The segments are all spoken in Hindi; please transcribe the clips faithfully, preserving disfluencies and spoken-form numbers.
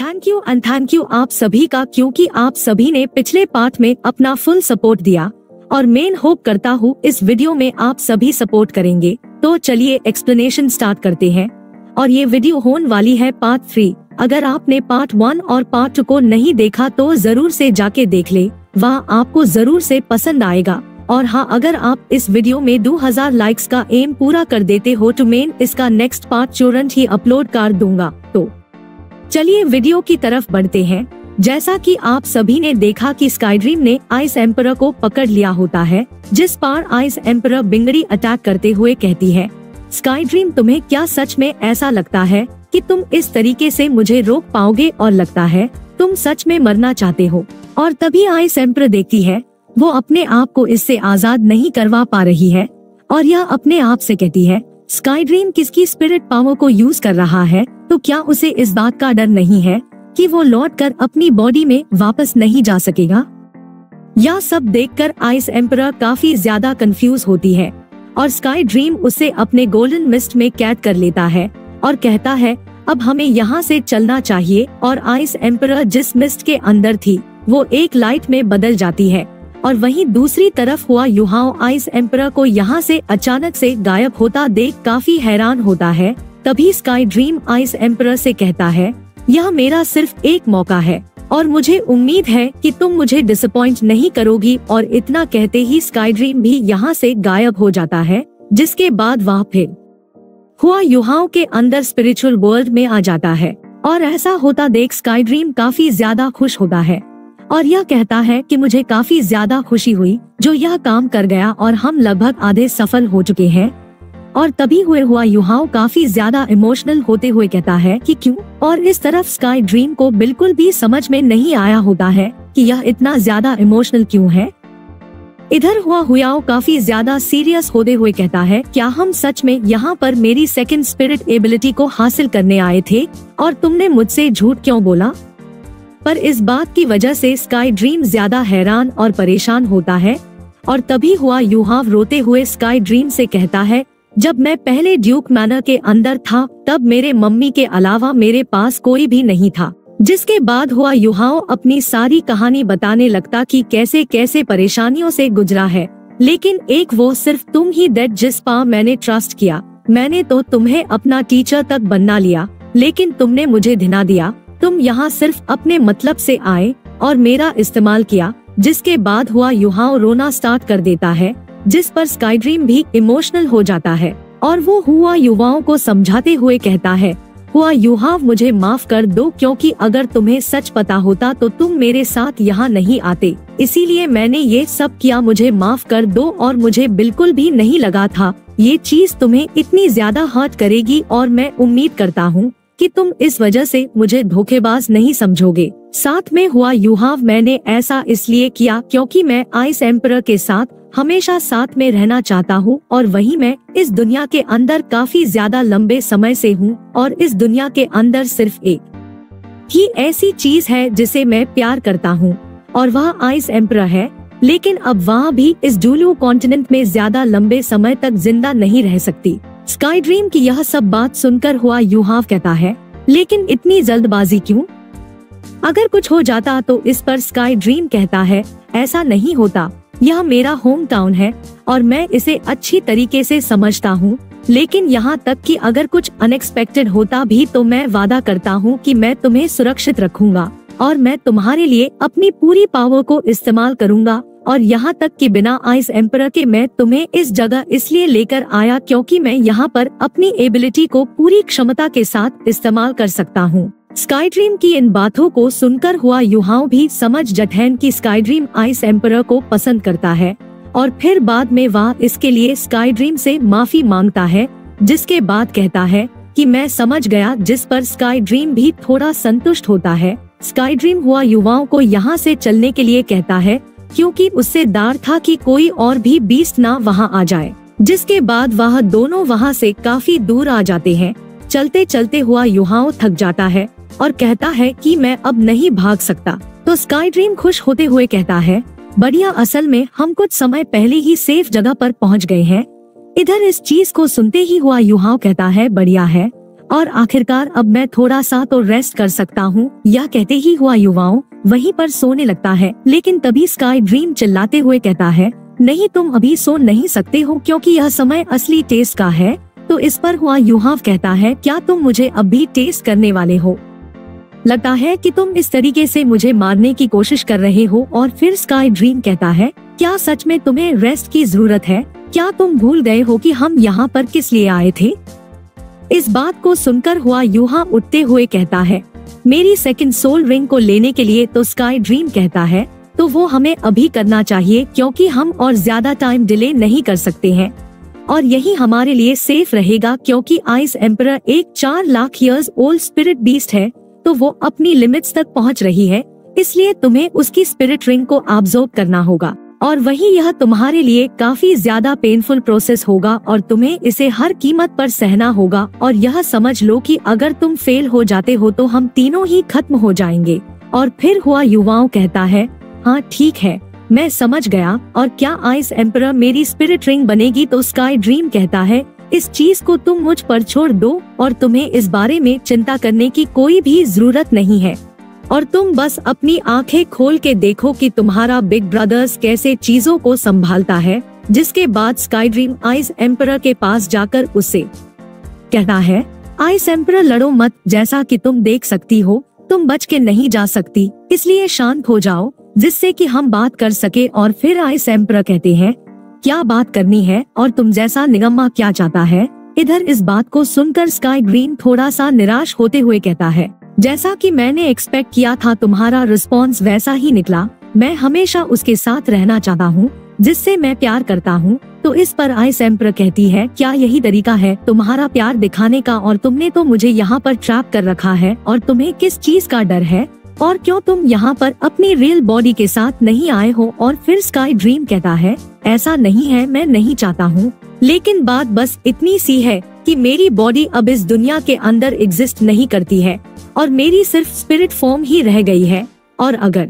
Thank you and thank you आप सभी का, क्योंकि आप सभी ने पिछले पार्ट में अपना फुल सपोर्ट दिया और मेन होप करता हूँ इस वीडियो में आप सभी सपोर्ट करेंगे। तो चलिए एक्सप्लेनेशन स्टार्ट करते हैं और ये वीडियो होने वाली है पार्ट थ्री। अगर आपने पार्ट वन और पार्ट टू को नहीं देखा तो जरूर से जाके देख ले, वह आपको जरूर से पसंद आएगा। और हाँ, अगर आप इस वीडियो में दो हज़ार लाइक्स का एम पूरा कर देते हो तो मैं इसका नेक्स्ट पार्ट तुरंत ही अपलोड कर दूंगा। तो चलिए वीडियो की तरफ बढ़ते हैं। जैसा कि आप सभी ने देखा कि स्काई ड्रीम ने आइस एम्परर को पकड़ लिया होता है, जिस पर आइस एम्परर बिंगड़ी अटैक करते हुए कहती है, स्काई ड्रीम तुम्हें क्या सच में ऐसा लगता है कि तुम इस तरीके से मुझे रोक पाओगे, और लगता है तुम सच में मरना चाहते हो। और तभी आइस एम्परर देखती है वो अपने आप को इससे आजाद नहीं करवा पा रही है और यह अपने आप से कहती है, स्काई ड्रीम किसकी स्पिरिट पावर को यूज कर रहा है, तो क्या उसे इस बात का डर नहीं है कि वो लौटकर अपनी बॉडी में वापस नहीं जा सकेगा। यह सब देखकर आइस एम्परर काफी ज्यादा कंफ्यूज होती है और स्काई ड्रीम उसे अपने गोल्डन मिस्ट में कैद कर लेता है और कहता है, अब हमें यहाँ से चलना चाहिए। और आइस एम्परर जिस मिस्ट के अंदर थी वो एक लाइट में बदल जाती है और वहीं दूसरी तरफ हुआ युहाओ आइस एम्परर को यहाँ से अचानक से गायब होता देख काफी हैरान होता है। तभी स्काई ड्रीम आइस एम्परर से कहता है, यह मेरा सिर्फ एक मौका है और मुझे उम्मीद है कि तुम मुझे डिसअपॉइंट नहीं करोगी। और इतना कहते ही स्काई ड्रीम भी यहाँ से गायब हो जाता है, जिसके बाद वह फिर हुआ युहाओ के अंदर स्पिरिचुअल वर्ल्ड में आ जाता है और ऐसा होता देख स्काई ड्रीम काफी ज्यादा खुश होता है और यह कहता है कि मुझे काफी ज्यादा खुशी हुई जो यह काम कर गया और हम लगभग आधे सफल हो चुके हैं। और तभी हुए हुआ युहाओ काफी ज्यादा इमोशनल होते हुए कहता है कि क्यों, और इस तरफ स्काई ड्रीम को बिल्कुल भी समझ में नहीं आया होता है कि यह इतना ज्यादा इमोशनल क्यों है। इधर हुआ हुआओ काफी ज्यादा सीरियस होते हुए कहता है, क्या हम सच में यहाँ पर मेरी सेकंड स्पिरिट एबिलिटी को हासिल करने आए थे और तुमने मुझसे झूठ क्यों बोला। पर इस बात की वजह से स्काई ड्रीम ज्यादा हैरान और परेशान होता है और तभी हुआ युहाव रोते हुए स्काई ड्रीम से कहता है, जब मैं पहले ड्यूक मैनर के अंदर था तब मेरे मम्मी के अलावा मेरे पास कोई भी नहीं था। जिसके बाद हुआ युहाओ अपनी सारी कहानी बताने लगता कि कैसे कैसे परेशानियों से गुजरा है, लेकिन एक वो सिर्फ तुम ही डेट जिस पर मैंने ट्रस्ट किया। मैंने तो तुम्हें अपना टीचर तक बनना लिया लेकिन तुमने मुझे धिना दिया। तुम यहाँ सिर्फ अपने मतलब से आए और मेरा इस्तेमाल किया। जिसके बाद हुआ युहाओ रोना स्टार्ट कर देता है, जिस पर स्काई ड्रीम भी इमोशनल हो जाता है और वो हुआ युवाओं को समझाते हुए कहता है, हुआ युहाओ मुझे माफ कर दो क्योंकि अगर तुम्हें सच पता होता तो तुम मेरे साथ यहाँ नहीं आते, इसीलिए मैंने ये सब किया। मुझे माफ कर दो और मुझे बिल्कुल भी नहीं लगा था ये चीज तुम्हें इतनी ज्यादा हर्ट करेगी और मैं उम्मीद करता हूँ कि तुम इस वजह से मुझे धोखेबाज नहीं समझोगे। साथ में हुआ युहाओ मैंने ऐसा इसलिए किया क्योंकि मैं आइस एम्परर के साथ हमेशा साथ में रहना चाहता हूँ और वही मैं इस दुनिया के अंदर काफी ज्यादा लंबे समय से हूँ और इस दुनिया के अंदर सिर्फ एक ही ऐसी चीज है जिसे मैं प्यार करता हूँ और वह आइस एम्परर है। लेकिन अब वह भी इस डूलू कॉन्टिनेंट में ज्यादा लंबे समय तक जिंदा नहीं रह सकती। स्काई ड्रीम की यह सब बात सुनकर हुआ युहाओ कहता है, लेकिन इतनी जल्दबाजी क्यों, अगर कुछ हो जाता तो। इस पर स्काई ड्रीम कहता है, ऐसा नहीं होता, यह मेरा होम टाउन है और मैं इसे अच्छी तरीके से समझता हूँ, लेकिन यहाँ तक कि अगर कुछ अनएक्सपेक्टेड होता भी तो मैं वादा करता हूँ कि मैं तुम्हें सुरक्षित रखूंगा और मैं तुम्हारे लिए अपनी पूरी पावर को इस्तेमाल करूंगा। और यहाँ तक कि बिना आइस एम्परर के मैं तुम्हें इस जगह इसलिए लेकर आया क्योंकि मैं यहाँ पर अपनी एबिलिटी को पूरी क्षमता के साथ इस्तेमाल कर सकता हूँ। स्काई ड्रीम की इन बातों को सुनकर हुआ युहाओ भी समझ जटहन की स्काई ड्रीम आइस एम्परर को पसंद करता है और फिर बाद में वह इसके लिए स्काई ड्रीम से माफी मांगता है, जिसके बाद कहता है कि मैं समझ गया। जिस पर स्काई ड्रीम भी थोड़ा संतुष्ट होता है। स्काई ड्रीम हुआ युवाओं को यहाँ से चलने के लिए कहता है क्योंकि उससे डर था कि कोई और भी बीस्ट ना वहाँ आ जाए। जिसके बाद वह दोनों वहाँ से काफी दूर आ जाते हैं। चलते चलते हुआ युहाओ थक जाता है और कहता है कि मैं अब नहीं भाग सकता। तो स्काई ड्रीम खुश होते हुए कहता है, बढ़िया, असल में हम कुछ समय पहले ही सेफ जगह पर पहुंच गए हैं। इधर इस चीज को सुनते ही हुआ युहाओ कहता है, बढ़िया है, और आखिरकार अब मैं थोड़ा सा तो रेस्ट कर सकता हूँ, यह कहते ही हुआ युवाओं वहीं पर सोने लगता है। लेकिन तभी स्काई ड्रीम चिल्लाते हुए कहता है, नहीं तुम अभी सो नहीं सकते हो क्योंकि यह समय असली टेस्ट का है। तो इस पर हुआ युहाव कहता है, क्या तुम मुझे अब भी टेस्ट करने वाले हो? लगता है कि तुम इस तरीके से मुझे मारने की कोशिश कर रहे हो। और फिर स्काई ड्रीम कहता है, क्या सच में तुम्हें रेस्ट की जरूरत है? क्या तुम भूल गए हो कि हम यहाँ पर किस लिए आए थे? इस बात को सुनकर हुआ युहा उठते हुए कहता है, मेरी सेकंड सोल रिंग को लेने के लिए। तो स्काई ड्रीम कहता है, तो वो हमें अभी करना चाहिए क्योंकि हम और ज्यादा टाइम डिले नहीं कर सकते हैं और यही हमारे लिए सेफ रहेगा क्योंकि आइस एम्परर एक चार lakh years old spirit beast है, तो वो अपनी लिमिट्स तक पहुंच रही है, इसलिए तुम्हें उसकी स्पिरिट रिंग को एब्जॉर्ब करना होगा और वही यह तुम्हारे लिए काफी ज्यादा पेनफुल प्रोसेस होगा और तुम्हें इसे हर कीमत पर सहना होगा। और यह समझ लो कि अगर तुम फेल हो जाते हो तो हम तीनों ही खत्म हो जाएंगे। और फिर हुआ युवाओं कहता है, हाँ ठीक है मैं समझ गया, और क्या आइस एम्परर मेरी स्पिरिट रिंग बनेगी? तो स्काई ड्रीम कहता है, इस चीज को तुम मुझ पर छोड़ दो और तुम्हें इस बारे में चिंता करने की कोई भी जरूरत नहीं है और तुम बस अपनी आंखें खोल के देखो कि तुम्हारा बिग ब्रदर्स कैसे चीजों को संभालता है। जिसके बाद स्काई ड्रीम आइस एम्परर के पास जाकर उसे कहता है, आइस एम्परर लड़ो मत, जैसा कि तुम देख सकती हो तुम बच के नहीं जा सकती, इसलिए शांत हो जाओ जिससे कि हम बात कर सके। और फिर आइस एम्परर कहते हैं, क्या बात करनी है और तुम जैसा निगम्मा क्या चाहता है? इधर इस बात को सुनकर स्काई ड्रीम थोड़ा सा निराश होते हुए कहता है, जैसा कि मैंने एक्सपेक्ट किया था तुम्हारा रिस्पॉन्स वैसा ही निकला। मैं हमेशा उसके साथ रहना चाहता हूँ जिससे मैं प्यार करता हूँ। तो इस पर आइस एम्परर कहती है, क्या यही तरीका है तुम्हारा प्यार दिखाने का? और तुमने तो मुझे यहाँ पर ट्रैप कर रखा है और तुम्हें किस चीज का डर है और क्यों तुम यहाँ पर अपनी रियल बॉडी के साथ नहीं आए हो? और फिर स्काई ड्रीम कहता है, ऐसा नहीं है, मैं नहीं चाहता हूँ, लेकिन बात बस इतनी सी है कि मेरी बॉडी अब इस दुनिया के अंदर एग्जिस्ट नहीं करती है और मेरी सिर्फ स्पिरिट फॉर्म ही रह गई है और अगर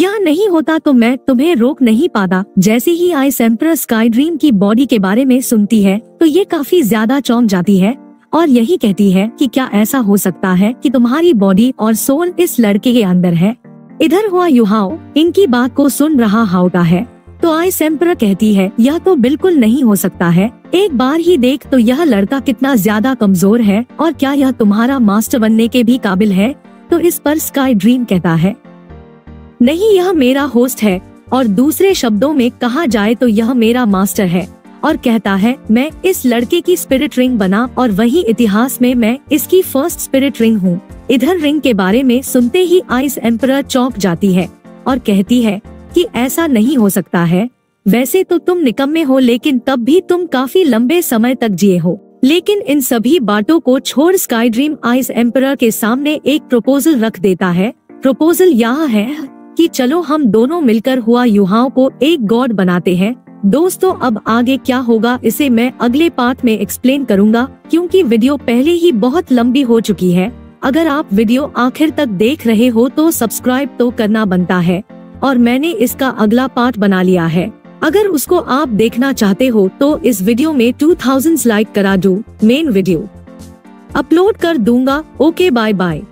यह नहीं होता तो मैं तुम्हें रोक नहीं पाता। जैसे ही आइस एम्परर स्काई ड्रीम की बॉडी के बारे में सुनती है तो ये काफी ज्यादा चौंक जाती है और यही कहती है कि क्या ऐसा हो सकता है कि तुम्हारी बॉडी और सोल इस लड़के के अंदर है? इधर हुआ युहाओ इनकी बात को सुन रहा होता है तो आइस एम्परर कहती है, यह तो बिल्कुल नहीं हो सकता है, एक बार ही देख तो यह लड़का कितना ज्यादा कमजोर है और क्या यह तुम्हारा मास्टर बनने के भी काबिल है? तो इस पर स्काई ड्रीम कहता है, नहीं यह मेरा होस्ट है और दूसरे शब्दों में कहा जाए तो यह मेरा मास्टर है। और कहता है, मैं इस लड़के की स्पिरिट रिंग बना और वही इतिहास में मैं इसकी फर्स्ट स्पिरिट रिंग हूँ। इधर रिंग के बारे में सुनते ही आइस एम्परर चौंक जाती है और कहती है कि ऐसा नहीं हो सकता है, वैसे तो तुम निकम्मे हो लेकिन तब भी तुम काफी लंबे समय तक जिए हो। लेकिन इन सभी बातों को छोड़ स्काई ड्रीम आइस एम्परर के सामने एक प्रपोजल रख देता है। प्रपोजल यह है कि चलो हम दोनों मिलकर हुआ युहाओं को एक गॉड बनाते हैं। दोस्तों अब आगे क्या होगा इसे मैं अगले पार्ट में एक्सप्लेन करूंगा क्योंकि वीडियो पहले ही बहुत लंबी हो चुकी है। अगर आप वीडियो आखिर तक देख रहे हो तो सब्सक्राइब तो करना बनता है और मैंने इसका अगला पार्ट बना लिया है, अगर उसको आप देखना चाहते हो तो इस वीडियो में टू थाउजेंड लाइक करा दो। मेन वीडियो अपलोड कर दूंगा। Okay bye bye.